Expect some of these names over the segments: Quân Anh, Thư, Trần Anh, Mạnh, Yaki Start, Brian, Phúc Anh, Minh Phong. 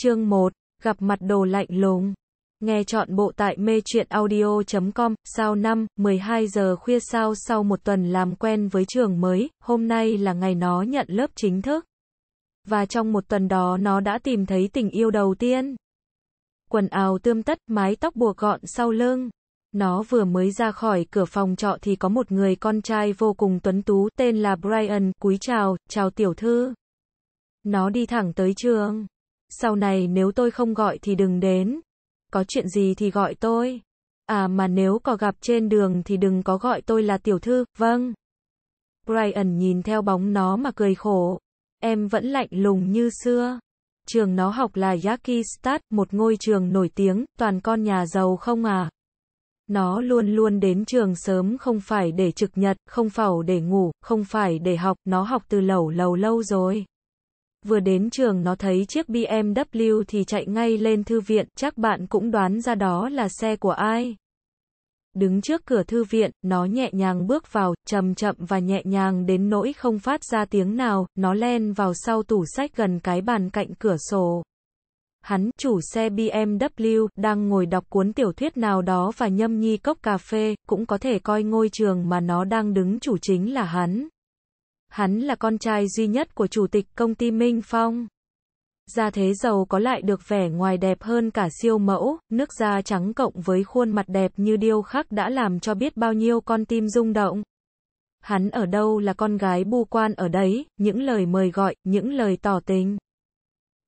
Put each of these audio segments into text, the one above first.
Chương 1. Gặp mặt đồ lạnh lùng. Nghe trọn bộ tại Mê Truyện Audio.com. Sau 5:12 giờ khuya sau một tuần làm quen với trường mới, hôm nay là ngày nó nhận lớp chính thức. Và trong một tuần đó nó đã tìm thấy tình yêu đầu tiên. Quần áo tươm tất, mái tóc buộc gọn sau lưng. Nó vừa mới ra khỏi cửa phòng trọ thì có một người con trai vô cùng tuấn tú tên là Brian, cúi chào, chào tiểu thư. Nó đi thẳng tới trường. Sau này nếu tôi không gọi thì đừng đến. Có chuyện gì thì gọi tôi. À mà nếu có gặp trên đường thì đừng có gọi tôi là tiểu thư, vâng. Brian nhìn theo bóng nó mà cười khổ. Em vẫn lạnh lùng như xưa. Trường nó học là Yaki Start, một ngôi trường nổi tiếng, toàn con nhà giàu không à. Nó luôn luôn đến trường sớm không phải để trực nhật, không phải để ngủ, không phải để học, nó học từ lâu lâu rồi. Vừa đến trường nó thấy chiếc BMW thì chạy ngay lên thư viện, chắc bạn cũng đoán ra đó là xe của ai. Đứng trước cửa thư viện, nó nhẹ nhàng bước vào, chậm chậm và nhẹ nhàng đến nỗi không phát ra tiếng nào, nó len vào sau tủ sách gần cái bàn cạnh cửa sổ. Hắn, chủ xe BMW, đang ngồi đọc cuốn tiểu thuyết nào đó và nhâm nhi cốc cà phê, cũng có thể coi ngôi trường mà nó đang đứng chủ chính là hắn. Hắn là con trai duy nhất của chủ tịch công ty Minh Phong. Gia thế giàu có lại được vẻ ngoài đẹp hơn cả siêu mẫu, nước da trắng cộng với khuôn mặt đẹp như điêu khắc đã làm cho biết bao nhiêu con tim rung động. Hắn ở đâu là con gái bu quan ở đấy, những lời mời gọi, những lời tỏ tình.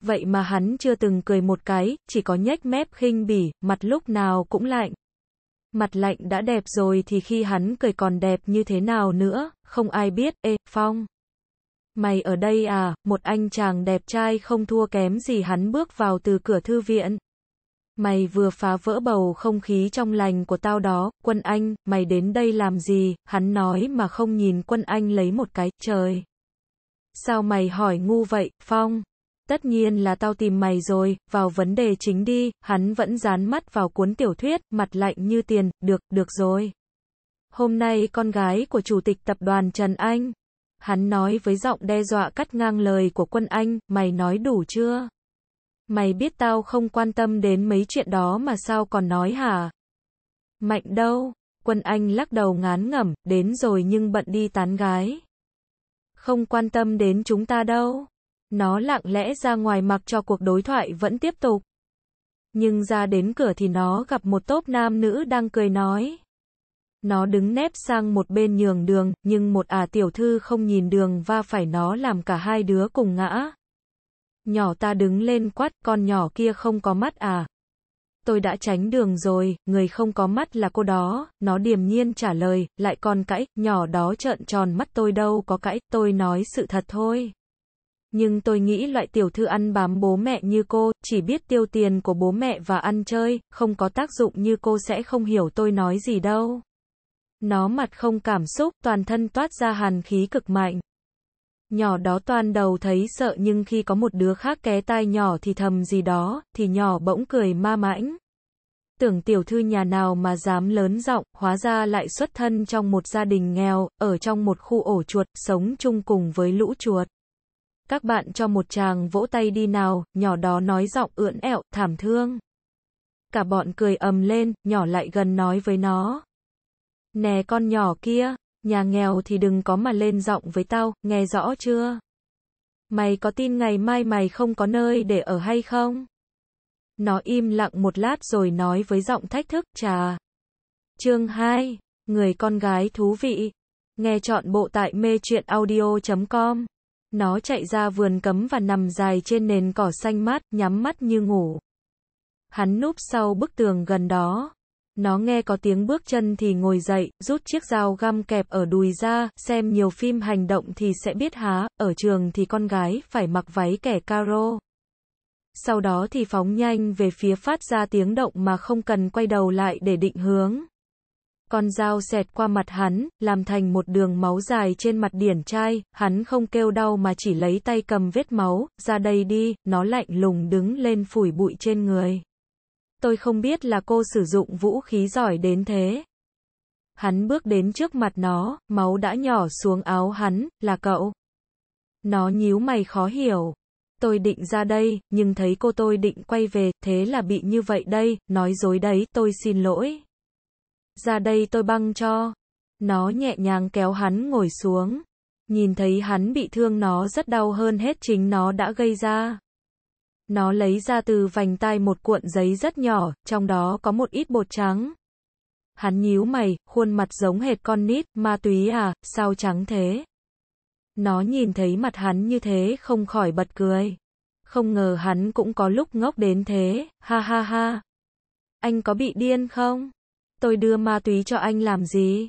Vậy mà hắn chưa từng cười một cái, chỉ có nhếch mép khinh bỉ, mặt lúc nào cũng lạnh. Mặt lạnh đã đẹp rồi thì khi hắn cười còn đẹp như thế nào nữa, không ai biết. Ê, Phong. Mày ở đây à? Một anh chàng đẹp trai không thua kém gì hắn bước vào từ cửa thư viện. Mày vừa phá vỡ bầu không khí trong lành của tao đó, Quân Anh, mày đến đây làm gì? Hắn nói mà không nhìn Quân Anh lấy một cái. Trời. Sao mày hỏi ngu vậy, Phong? Tất nhiên là tao tìm mày rồi, vào vấn đề chính đi. Hắn vẫn dán mắt vào cuốn tiểu thuyết, mặt lạnh như tiền. Được rồi. Hôm nay con gái của chủ tịch tập đoàn Trần Anh. Hắn nói với giọng đe dọa cắt ngang lời của Quân Anh, mày nói đủ chưa? Mày biết tao không quan tâm đến mấy chuyện đó mà sao còn nói hả? Mạnh đâu? Quân Anh lắc đầu ngán ngẩm, đến rồi nhưng bận đi tán gái. Không quan tâm đến chúng ta đâu. Nó lặng lẽ ra ngoài mặc cho cuộc đối thoại vẫn tiếp tục. Nhưng ra đến cửa thì nó gặp một tốp nam nữ đang cười nói. Nó đứng nép sang một bên nhường đường, nhưng một tiểu thư không nhìn đường va phải nó làm cả hai đứa cùng ngã. Nhỏ ta đứng lên quát, con nhỏ kia không có mắt à? Tôi đã tránh đường rồi, người không có mắt là cô đó, nó điềm nhiên trả lời, lại còn cãi, nhỏ đó trợn tròn mắt tôi đâu có cãi, tôi nói sự thật thôi. Nhưng tôi nghĩ loại tiểu thư ăn bám bố mẹ như cô, chỉ biết tiêu tiền của bố mẹ và ăn chơi, không có tác dụng như cô sẽ không hiểu tôi nói gì đâu. Nó mặt không cảm xúc, toàn thân toát ra hàn khí cực mạnh. Nhỏ đó toàn đầu thấy sợ nhưng khi có một đứa khác ké tai nhỏ thì thầm gì đó, thì nhỏ bỗng cười ma mãnh. Tưởng tiểu thư nhà nào mà dám lớn giọng, hóa ra lại xuất thân trong một gia đình nghèo, ở trong một khu ổ chuột, sống chung cùng với lũ chuột. Các bạn cho một chàng vỗ tay đi nào, nhỏ đó nói giọng ưỡn ẹo, thảm thương. Cả bọn cười ầm lên, nhỏ lại gần nói với nó. Nè con nhỏ kia, nhà nghèo thì đừng có mà lên giọng với tao, nghe rõ chưa? Mày có tin ngày mai mày không có nơi để ở hay không? Nó im lặng một lát rồi nói với giọng thách thức, chà. Chương 2. Người con gái thú vị. Nghe trọn bộ tại Mê Truyện Audio.com. Nó chạy ra vườn cấm và nằm dài trên nền cỏ xanh mát, nhắm mắt như ngủ. Hắn núp sau bức tường gần đó. Nó nghe có tiếng bước chân thì ngồi dậy, rút chiếc dao găm kẹp ở đùi ra, xem nhiều phim hành động thì sẽ biết há, ở trường thì con gái phải mặc váy kẻ caro. Sau đó thì phóng nhanh về phía phát ra tiếng động mà không cần quay đầu lại để định hướng. Con dao xẹt qua mặt hắn, làm thành một đường máu dài trên mặt điển trai, hắn không kêu đau mà chỉ lấy tay cầm vết máu, ra đây đi, nó lạnh lùng đứng lên phủi bụi trên người. Tôi không biết là cô sử dụng vũ khí giỏi đến thế. Hắn bước đến trước mặt nó, máu đã nhỏ xuống áo hắn, là cậu. Nó nhíu mày khó hiểu. tôi định ra đây, nhưng thấy cô tôi định quay về, thế là bị như vậy đây, nói dối đấy, tôi xin lỗi. Ra đây tôi băng cho. Nó nhẹ nhàng kéo hắn ngồi xuống. Nhìn thấy hắn bị thương nó rất đau hơn hết chính nó đã gây ra. Nó lấy ra từ vành tai một cuộn giấy rất nhỏ, trong đó có một ít bột trắng. Hắn nhíu mày, khuôn mặt giống hệt con nít, ma túy à, sao trắng thế? Nó nhìn thấy mặt hắn như thế không khỏi bật cười. Không ngờ hắn cũng có lúc ngốc đến thế, ha ha ha. Anh có bị điên không? Tôi đưa ma túy cho anh làm gì?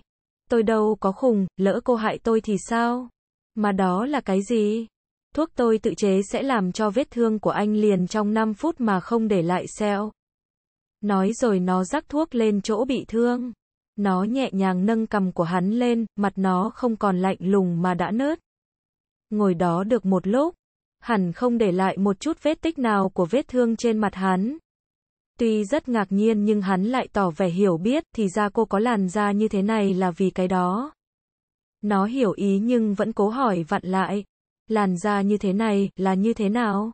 Tôi đâu có khùng, lỡ cô hại tôi thì sao? Mà đó là cái gì? Thuốc tôi tự chế sẽ làm cho vết thương của anh liền trong 5 phút mà không để lại sẹo. Nói rồi nó rắc thuốc lên chỗ bị thương. Nó nhẹ nhàng nâng cằm của hắn lên, mặt nó không còn lạnh lùng mà đã nớt. Ngồi đó được một lúc, hẳn không để lại một chút vết tích nào của vết thương trên mặt hắn. Tuy rất ngạc nhiên nhưng hắn lại tỏ vẻ hiểu biết, thì ra cô có làn da như thế này là vì cái đó. Nó hiểu ý nhưng vẫn cố hỏi vặn lại. Làn da như thế này là như thế nào?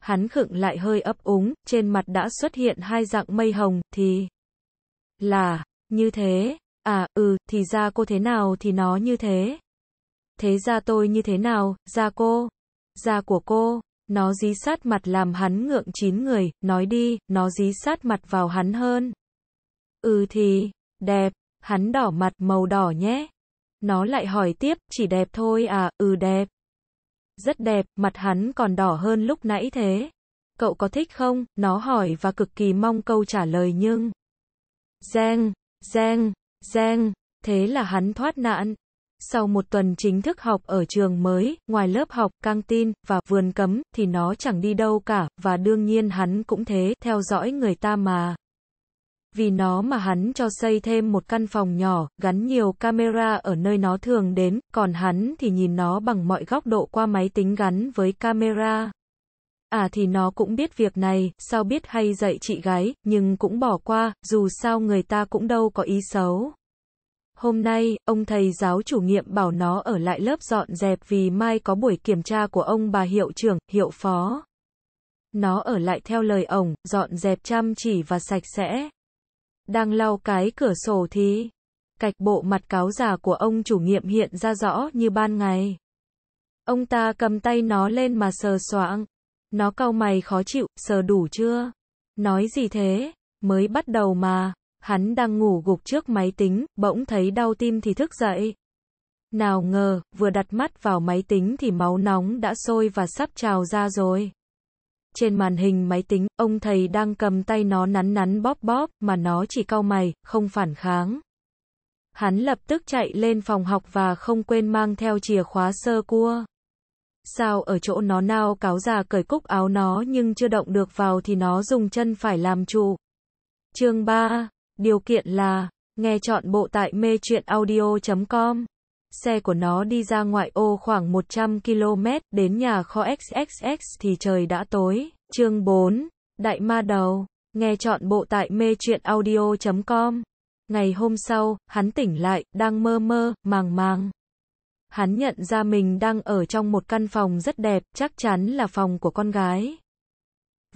Hắn khựng lại hơi ấp úng, trên mặt đã xuất hiện hai dạng mây hồng, thì là như thế, à, ừ, thì da cô thế nào thì nó như thế. Thế da tôi như thế nào, da cô, da của cô, nó dí sát mặt làm hắn ngượng chín người, nói đi, nó dí sát mặt vào hắn hơn. Ừ thì, đẹp, hắn đỏ mặt màu đỏ nhé. Nó lại hỏi tiếp, chỉ đẹp thôi à, ừ đẹp. Rất đẹp, mặt hắn còn đỏ hơn lúc nãy thế. Cậu có thích không? Nó hỏi và cực kỳ mong câu trả lời nhưng... Reng, reng, reng, thế là hắn thoát nạn. Sau một tuần chính thức học ở trường mới, ngoài lớp học, căng tin, và vườn cấm, thì nó chẳng đi đâu cả, và đương nhiên hắn cũng thế, theo dõi người ta mà. Vì nó mà hắn cho xây thêm một căn phòng nhỏ, gắn nhiều camera ở nơi nó thường đến, còn hắn thì nhìn nó bằng mọi góc độ qua máy tính gắn với camera. À thì nó cũng biết việc này, sao biết hay dạy chị gái, nhưng cũng bỏ qua, dù sao người ta cũng đâu có ý xấu. Hôm nay, ông thầy giáo chủ nhiệm bảo nó ở lại lớp dọn dẹp vì mai có buổi kiểm tra của ông bà hiệu trưởng, hiệu phó. Nó ở lại theo lời ổng, dọn dẹp chăm chỉ và sạch sẽ. Đang lau cái cửa sổ thì cạch bộ mặt cáo già của ông chủ nhiệm hiện ra rõ như ban ngày. Ông ta cầm tay nó lên mà sờ soạng. Nó cau mày khó chịu, sờ đủ chưa? Nói gì thế? Mới bắt đầu mà. Hắn đang ngủ gục trước máy tính, bỗng thấy đau tim thì thức dậy. Nào ngờ, vừa đặt mắt vào máy tính thì máu nóng đã sôi và sắp trào ra rồi. Trên màn hình máy tính, ông thầy đang cầm tay nó nắn nắn bóp bóp, mà nó chỉ cau mày, không phản kháng. Hắn lập tức chạy lên phòng học và không quên mang theo chìa khóa sơ cua. Sao ở chỗ nó nao cáo già cởi cúc áo nó nhưng chưa động được vào thì nó dùng chân phải làm trụ. Chương 3. Điều kiện là, nghe trọn bộ tại Mê Truyện Audio.com. Xe của nó đi ra ngoại ô khoảng 100 km, đến nhà kho XXX thì trời đã tối. Chương 4. Đại ma đầu. Nghe trọn bộ tại Mê Truyện Audio.com. Ngày hôm sau, hắn tỉnh lại, đang mơ mơ, màng màng. Hắn nhận ra mình đang ở trong một căn phòng rất đẹp, chắc chắn là phòng của con gái.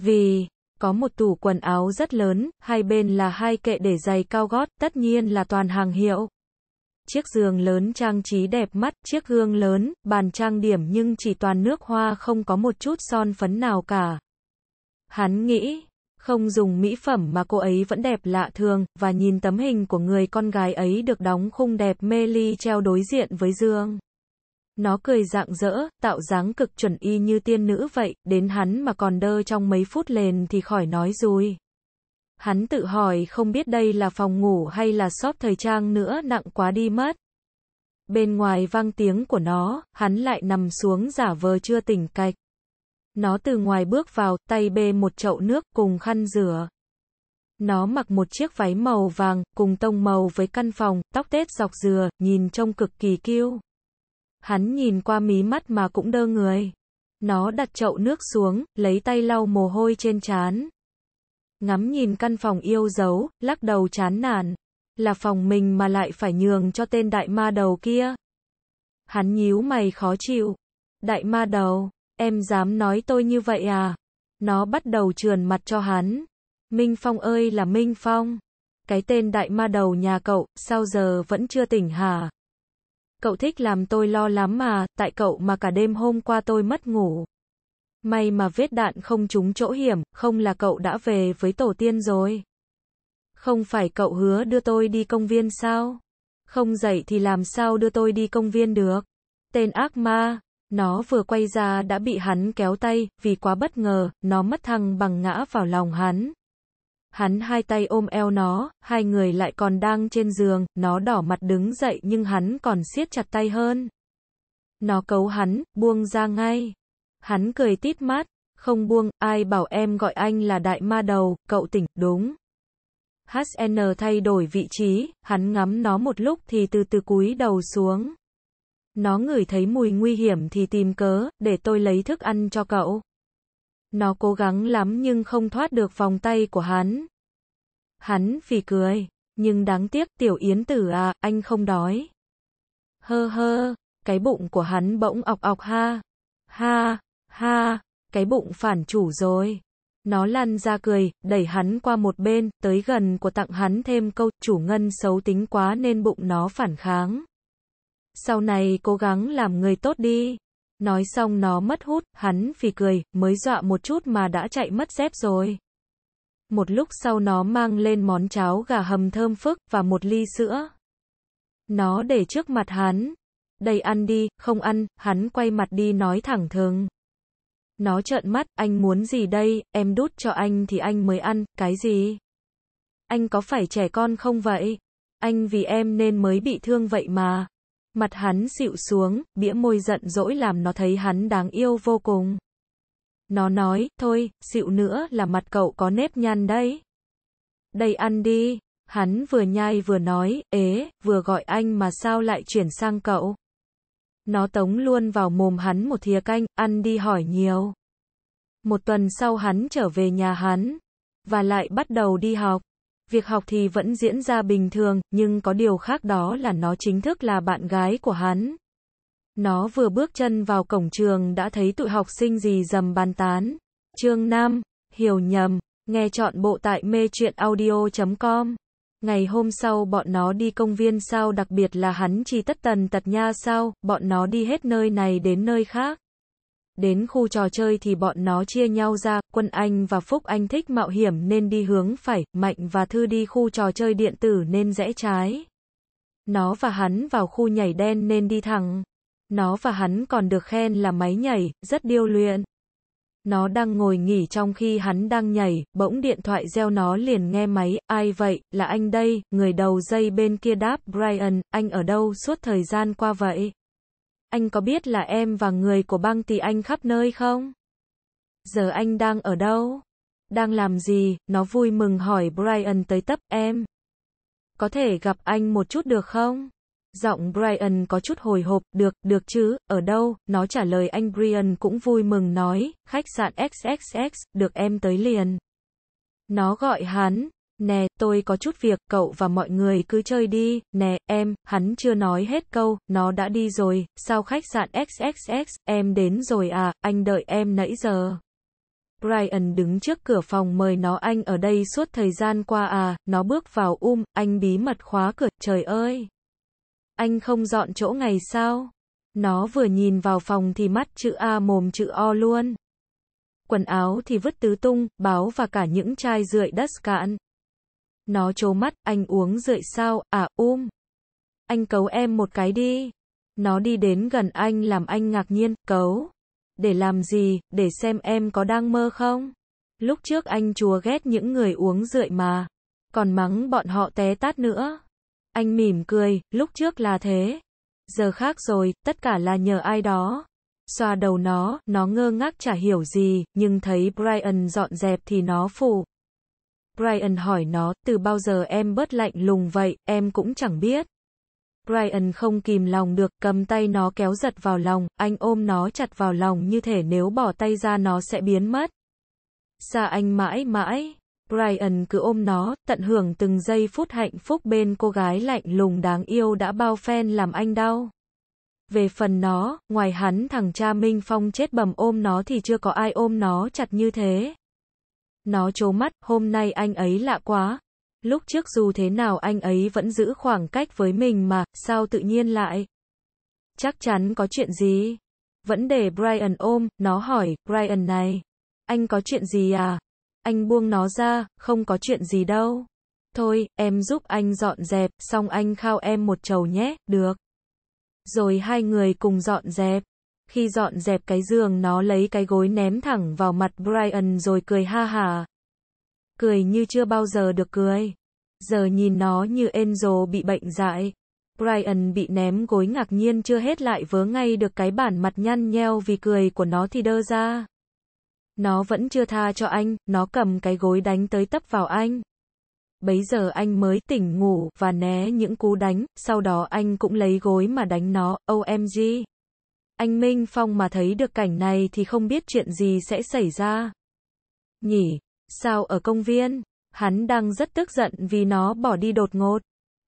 Vì... có một tủ quần áo rất lớn, hai bên là hai kệ để giày cao gót, tất nhiên là toàn hàng hiệu. Chiếc giường lớn trang trí đẹp mắt, chiếc gương lớn, bàn trang điểm nhưng chỉ toàn nước hoa không có một chút son phấn nào cả. Hắn nghĩ, không dùng mỹ phẩm mà cô ấy vẫn đẹp lạ thường, và nhìn tấm hình của người con gái ấy được đóng khung đẹp mê ly treo đối diện với giường. Nó cười rạng rỡ, tạo dáng cực chuẩn y như tiên nữ vậy, đến hắn mà còn đơ trong mấy phút liền thì khỏi nói rồi. Hắn tự hỏi không biết đây là phòng ngủ hay là shop thời trang nữa, nặng quá đi mất. Bên ngoài vang tiếng của nó, hắn lại nằm xuống giả vờ chưa tỉnh cạch. Nó từ ngoài bước vào, tay bê một chậu nước cùng khăn rửa. Nó mặc một chiếc váy màu vàng, cùng tông màu với căn phòng, tóc tết dọc dừa, nhìn trông cực kỳ kiêu. Hắn nhìn qua mí mắt mà cũng đơ người. Nó đặt chậu nước xuống, lấy tay lau mồ hôi trên trán. Ngắm nhìn căn phòng yêu dấu, lắc đầu chán nản. Là phòng mình mà lại phải nhường cho tên đại ma đầu kia. Hắn nhíu mày khó chịu. Đại ma đầu, Em dám nói tôi như vậy à? Nó bắt đầu trườn mặt cho hắn. Minh Phong ơi là Minh Phong. Cái tên đại ma đầu nhà cậu, sao giờ vẫn chưa tỉnh hả? Cậu thích làm tôi lo lắm mà, tại cậu mà cả đêm hôm qua tôi mất ngủ. May mà vết đạn không trúng chỗ hiểm, không là cậu đã về với tổ tiên rồi. Không phải cậu hứa đưa tôi đi công viên sao? Không dậy thì làm sao đưa tôi đi công viên được? Tên ác ma, nó vừa quay ra đã bị hắn kéo tay, vì quá bất ngờ, nó mất thăng bằng ngã vào lòng hắn. Hắn hai tay ôm eo nó, hai người lại còn đang trên giường, nó đỏ mặt đứng dậy nhưng hắn còn siết chặt tay hơn. Nó cấu hắn, buông ra ngay. Hắn cười tít mắt, không buông, ai bảo em gọi anh là đại ma đầu, cậu tỉnh, đúng. HN thay đổi vị trí, hắn ngắm nó một lúc thì từ từ cúi đầu xuống. Nó ngửi thấy mùi nguy hiểm thì tìm cớ, để tôi lấy thức ăn cho cậu. Nó cố gắng lắm nhưng không thoát được vòng tay của hắn. Hắn phì cười, nhưng đáng tiếc tiểu yến tử à, anh không đói. Hơ hơ, cái bụng của hắn bỗng ọc ọc ha. Ha, ha, cái bụng phản chủ rồi. Nó lăn ra cười, đẩy hắn qua một bên, tới gần của tặng hắn thêm câu, chủ ngân xấu tính quá nên bụng nó phản kháng. Sau này cố gắng làm người tốt đi. Nói xong nó mất hút, hắn phì cười, mới dọa một chút mà đã chạy mất dép rồi. Một lúc sau nó mang lên món cháo gà hầm thơm phức, và một ly sữa. Nó để trước mặt hắn. Đây ăn đi, không ăn, hắn quay mặt đi nói thẳng thừng. Nó trợn mắt, anh muốn gì đây, em đút cho anh thì anh mới ăn, cái gì? Anh có phải trẻ con không vậy? Anh vì em nên mới bị thương vậy mà. Mặt hắn xịu xuống, bĩa môi giận dỗi làm nó thấy hắn đáng yêu vô cùng. Nó nói, thôi, xịu nữa là mặt cậu có nếp nhăn đấy. Đây ăn đi. Hắn vừa nhai vừa nói, ế, vừa gọi anh mà sao lại chuyển sang cậu. Nó tống luôn vào mồm hắn một thìa canh, ăn đi hỏi nhiều. Một tuần sau hắn trở về nhà hắn, và lại bắt đầu đi học. Việc học thì vẫn diễn ra bình thường, nhưng có điều khác đó là nó chính thức là bạn gái của hắn. Nó vừa bước chân vào cổng trường đã thấy tụi học sinh rì rầm bàn tán. Chương 5, hiểu nhầm, nghe trọn bộ tại mê truyện audio.com. Ngày hôm sau bọn nó đi công viên sao, đặc biệt là hắn chỉ tất tần tật nha sao, bọn nó đi hết nơi này đến nơi khác. Đến khu trò chơi thì bọn nó chia nhau ra, Quân Anh và Phúc Anh thích mạo hiểm nên đi hướng phải, Mạnh và Thư đi khu trò chơi điện tử nên rẽ trái. Nó và hắn vào khu nhảy đen nên đi thẳng. Nó và hắn còn được khen là máy nhảy, rất điêu luyện. Nó đang ngồi nghỉ trong khi hắn đang nhảy, bỗng điện thoại reo nó liền nghe máy, ai vậy, là anh đây, người đầu dây bên kia đáp, Brian, anh ở đâu suốt thời gian qua vậy? Anh có biết là em và người của băng tì anh khắp nơi không? Giờ anh đang ở đâu? Đang làm gì? Nó vui mừng hỏi Brian tới tấp, em có thể gặp anh một chút được không? Giọng Brian có chút hồi hộp, được chứ, ở đâu, nó trả lời. Anh Brian cũng vui mừng nói, khách sạn XXX, được em tới liền. Nó gọi hắn, nè, tôi có chút việc, cậu và mọi người cứ chơi đi, nè, em, hắn chưa nói hết câu, nó đã đi rồi, sao khách sạn XXX, em đến rồi à, anh đợi em nãy giờ. Brian đứng trước cửa phòng mời nó, anh ở đây suốt thời gian qua à, nó bước vào anh bí mật khóa cửa, trời ơi. Anh không dọn chỗ ngày sao? Nó vừa nhìn vào phòng thì mắt chữ A mồm chữ O luôn. Quần áo thì vứt tứ tung, báo và cả những chai rượu đất cạn. Nó trố mắt, anh uống rượu sao? À, Anh cấu em một cái đi. Nó đi đến gần anh làm anh ngạc nhiên, cấu. Để làm gì, để xem em có đang mơ không? Lúc trước anh chùa ghét những người uống rượu mà. Còn mắng bọn họ té tát nữa. Anh mỉm cười, lúc trước là thế. Giờ khác rồi, tất cả là nhờ ai đó. Xoa đầu nó ngơ ngác chả hiểu gì, nhưng thấy Brian dọn dẹp thì nó phụ. Brian hỏi nó, từ bao giờ em bớt lạnh lùng vậy, em cũng chẳng biết. Brian không kìm lòng được, cầm tay nó kéo giật vào lòng, anh ôm nó chặt vào lòng như thể nếu bỏ tay ra nó sẽ biến mất. Xa anh mãi mãi. Brian cứ ôm nó, tận hưởng từng giây phút hạnh phúc bên cô gái lạnh lùng đáng yêu đã bao phen làm anh đau. Về phần nó, ngoài hắn thằng cha Minh Phong chết bầm ôm nó thì chưa có ai ôm nó chặt như thế. Nó trố mắt, hôm nay anh ấy lạ quá. Lúc trước dù thế nào anh ấy vẫn giữ khoảng cách với mình mà, sao tự nhiên lại? Chắc chắn có chuyện gì. Vẫn để Brian ôm, nó hỏi, Brian này, anh có chuyện gì à? Anh buông nó ra, không có chuyện gì đâu. Thôi, em giúp anh dọn dẹp, xong anh khao em một chầu nhé, được. Rồi hai người cùng dọn dẹp. Khi dọn dẹp cái giường nó lấy cái gối ném thẳng vào mặt Brian rồi cười ha hả. Cười như chưa bao giờ được cười. Giờ nhìn nó như Enzo bị bệnh dại. Brian bị ném gối ngạc nhiên chưa hết lại vớ ngay được cái bản mặt nhăn nheo vì cười của nó thì đơ ra. Nó vẫn chưa tha cho anh, nó cầm cái gối đánh tới tấp vào anh. Bấy giờ anh mới tỉnh ngủ và né những cú đánh, sau đó anh cũng lấy gối mà đánh nó, OMG. Anh Minh Phong mà thấy được cảnh này thì không biết chuyện gì sẽ xảy ra. Nhỉ, sao ở công viên, hắn đang rất tức giận vì nó bỏ đi đột ngột,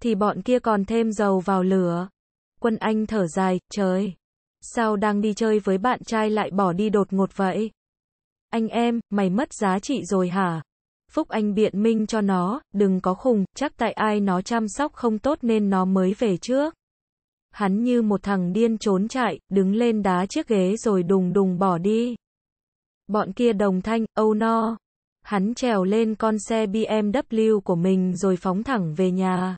thì bọn kia còn thêm dầu vào lửa. Quân Anh thở dài, trời, sao đang đi chơi với bạn trai lại bỏ đi đột ngột vậy? Anh em, mày mất giá trị rồi hả? Phúc Anh biện minh cho nó, đừng có khùng, chắc tại ai nó chăm sóc không tốt nên nó mới về trước. Hắn như một thằng điên trốn chạy, đứng lên đá chiếc ghế rồi đùng đùng bỏ đi. Bọn kia đồng thanh, oh no. Hắn trèo lên con xe BMW của mình rồi phóng thẳng về nhà.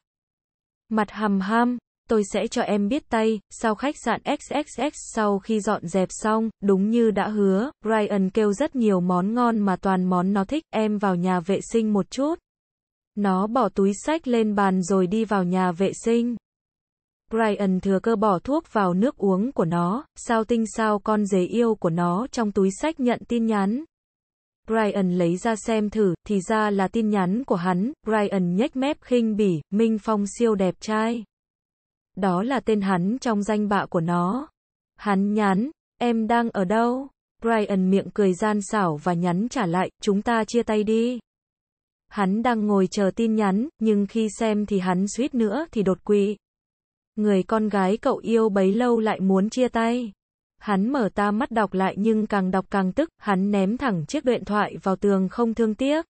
Mặt hầm ham, tôi sẽ cho em biết tay, sau khách sạn XXX sau khi dọn dẹp xong, đúng như đã hứa, Brian kêu rất nhiều món ngon mà toàn món nó thích, em vào nhà vệ sinh một chút. Nó bỏ túi xách lên bàn rồi đi vào nhà vệ sinh. Brian thừa cơ bỏ thuốc vào nước uống của nó, sao tinh sao con dế yêu của nó trong túi xách nhận tin nhắn. Brian lấy ra xem thử, thì ra là tin nhắn của hắn, Brian nhếch mép khinh bỉ, Minh Phong siêu đẹp trai. Đó là tên hắn trong danh bạ của nó. Hắn nhắn, em đang ở đâu? Brian miệng cười gian xảo và nhắn trả lại, chúng ta chia tay đi. Hắn đang ngồi chờ tin nhắn, nhưng khi xem thì hắn suýt nữa thì đột quỵ. Người con gái cậu yêu bấy lâu lại muốn chia tay. Hắn mở to mắt đọc lại nhưng càng đọc càng tức, hắn ném thẳng chiếc điện thoại vào tường không thương tiếc.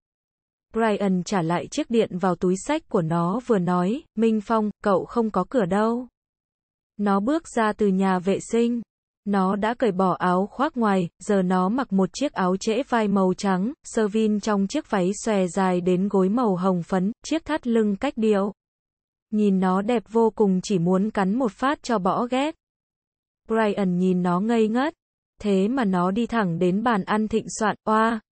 Brian trả lại chiếc điện vào túi xách của nó vừa nói, Minh Phong, cậu không có cửa đâu. Nó bước ra từ nhà vệ sinh. Nó đã cởi bỏ áo khoác ngoài, giờ nó mặc một chiếc áo trễ vai màu trắng, sơ vin trong chiếc váy xòe dài đến gối màu hồng phấn, chiếc thắt lưng cách điệu. Nhìn nó đẹp vô cùng chỉ muốn cắn một phát cho bỏ ghét. Brian nhìn nó ngây ngất. Thế mà nó đi thẳng đến bàn ăn thịnh soạn, oa,